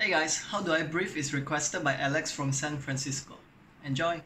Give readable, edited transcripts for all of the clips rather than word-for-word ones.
Hey guys, How Do I Breathe is requested by Alex from San Francisco. Enjoy!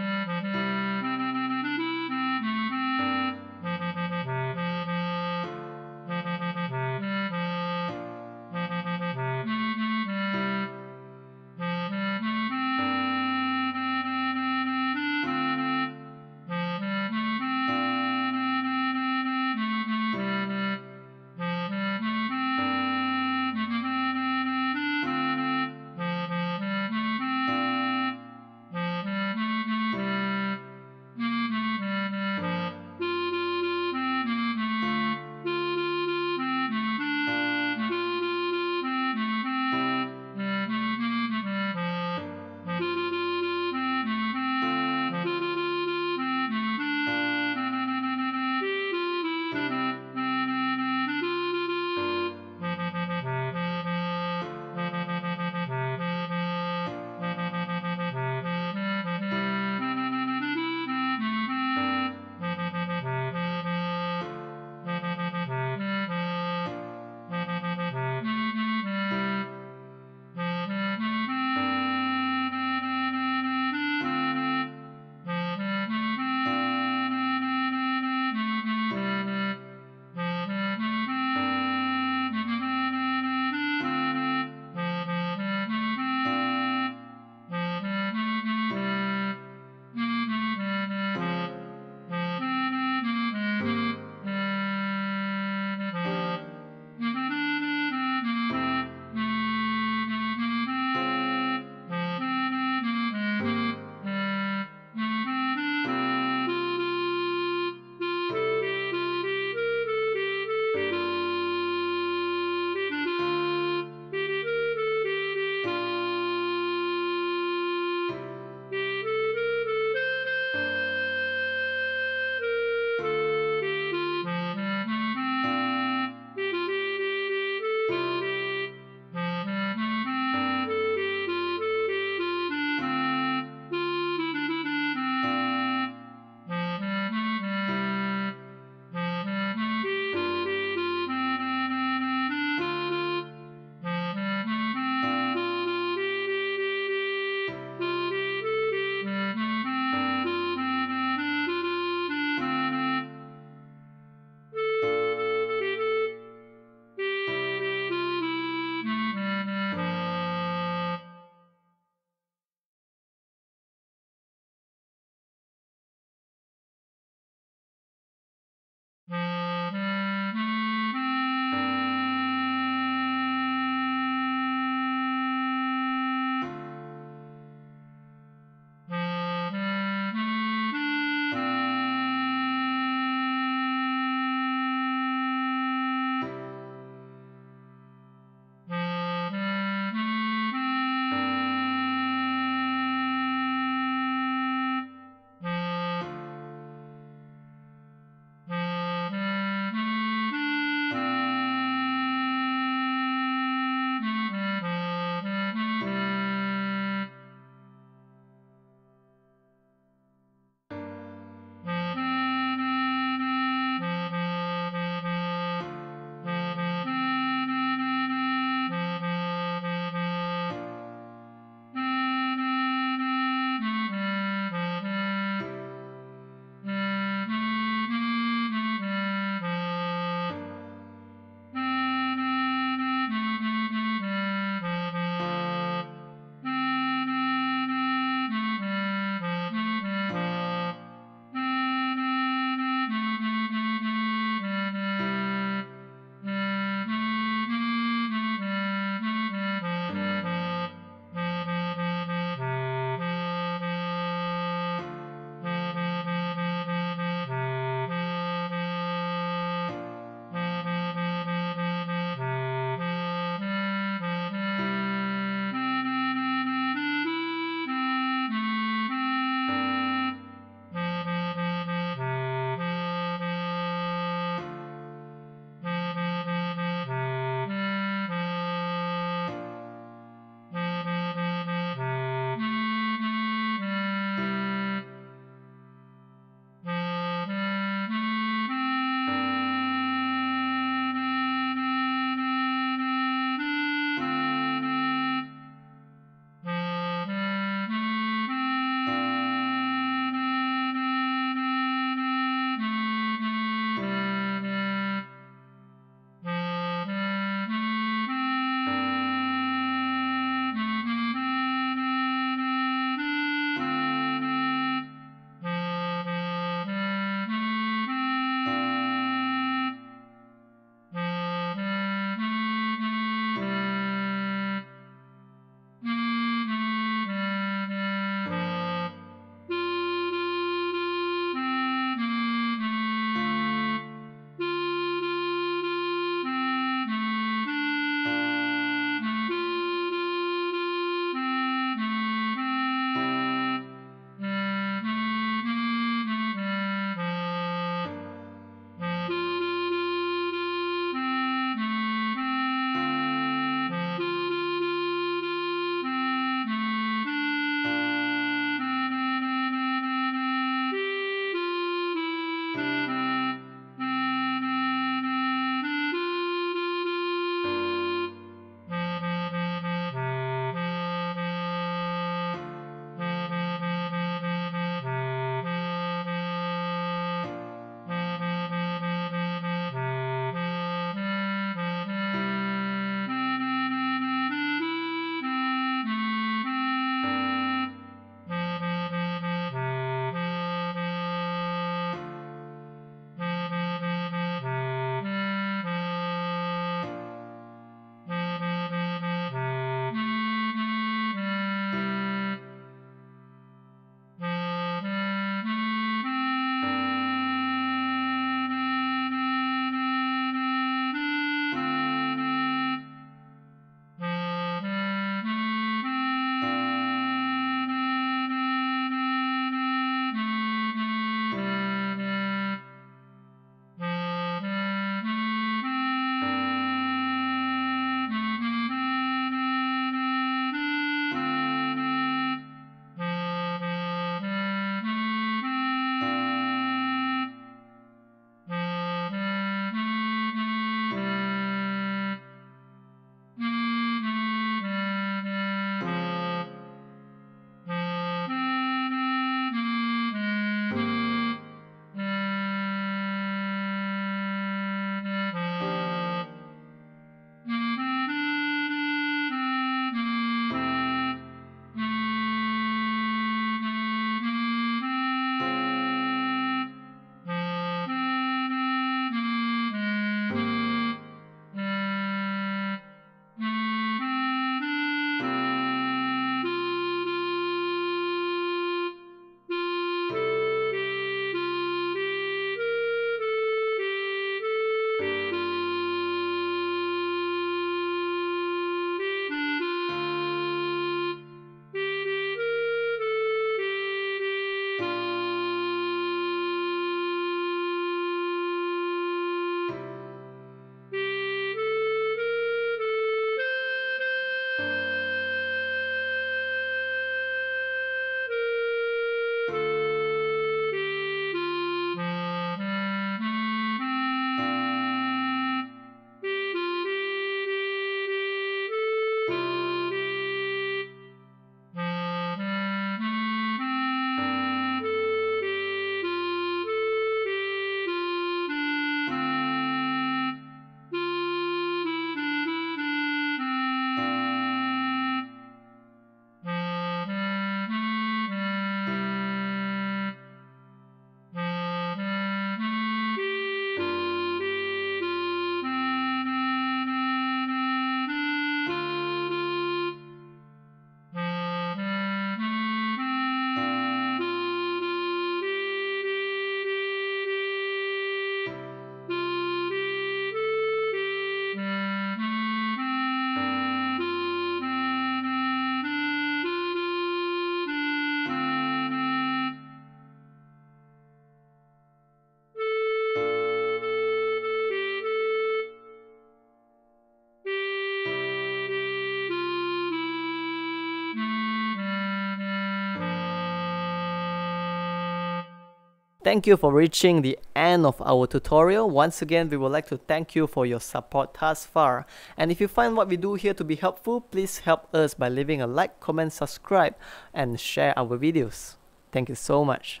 Thank you for reaching the end of our tutorial. Once again, we would like to thank you for your support thus far. And if you find what we do here to be helpful, please help us by leaving a like, comment, subscribe, and share our videos. Thank you so much.